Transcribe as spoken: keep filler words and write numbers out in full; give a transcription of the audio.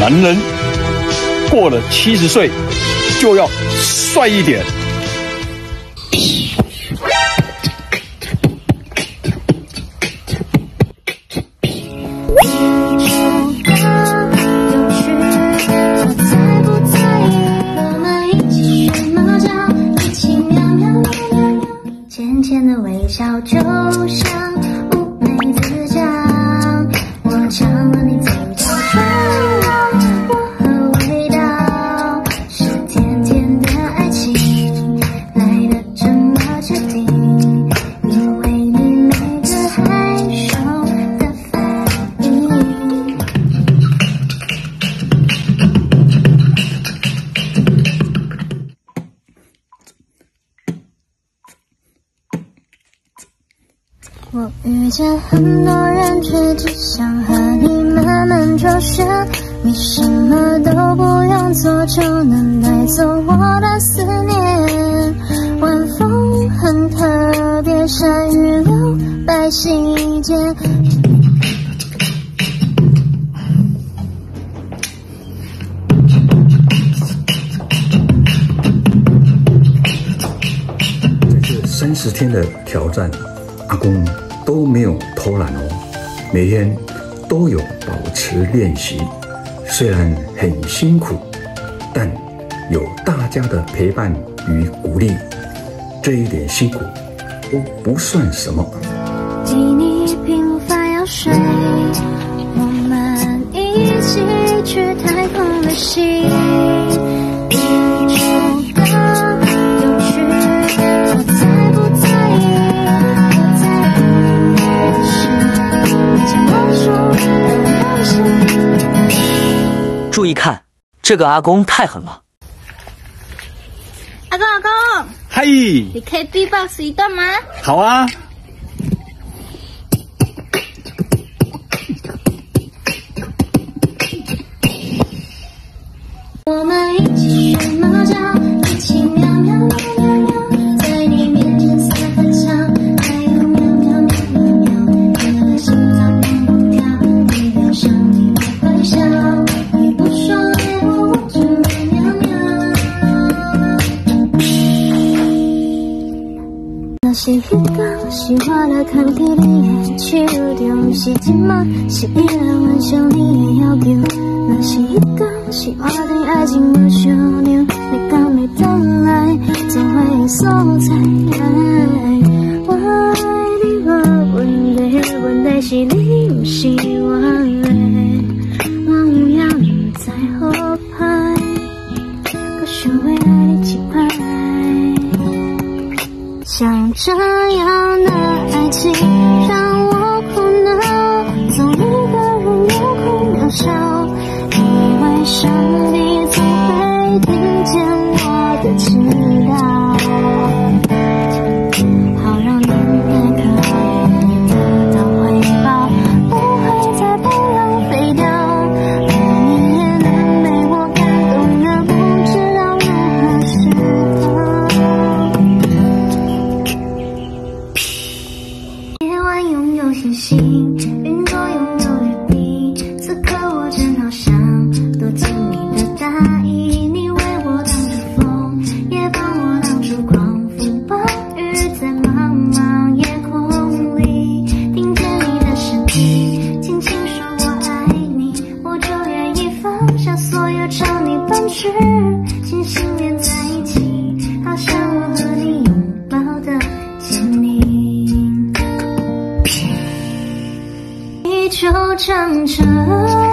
男人过了七十岁就要帅一点。浅浅的微笑就像乌梅子酱，我尝了你嘴角酸辣薄荷味道，是甜甜的爱情来得这么彻底，因为你每个害羞的反应。我遇见很多人，却只想和你慢慢周旋。你什么都不用做，就能带走我的思念。晚风很特别，下雨留白细节。这是三十天的挑战。阿公都没有偷懒哦，每天都有保持练习，虽然很辛苦，但有大家的陪伴与鼓励，这一点辛苦都不算什么。替你平凡药水，我们一起去太空旅行。注意看，这个阿公太狠了！阿公，阿公，嗨，你可以 B-B O X 一段吗？好啊。我们一起学猫叫，一起喵喵喵喵喵，在你面前撒个娇，还有喵喵喵喵喵，你的心脏蹦蹦跳，你的声音微微笑。是一个喜欢的看体里也去掉，是寂寞，是依然玩笑你也要丢。那是一个是我对爱情的修炼，每个每段来总会送彩来。我爱你，我问题问题是你不是我的，我唔要唔知好歹，我想要爱你一摆。像这样的爱情让我苦恼，总一个人又哭又笑，你为什么你总会听见我的祈祷，好让你也可以得到回报，不会再被浪费掉，但你也能被我感动得不知道任何时候。星星云朵拥有雨滴，此刻我正好想躲进你的大衣，你为我挡住风，也帮我挡住狂风暴雨，在茫茫夜空里听见你的声音，轻轻说我爱你，我就愿意放下所有朝你奔去，心心连在一起，好像我和你拥抱的亲密。就唱着。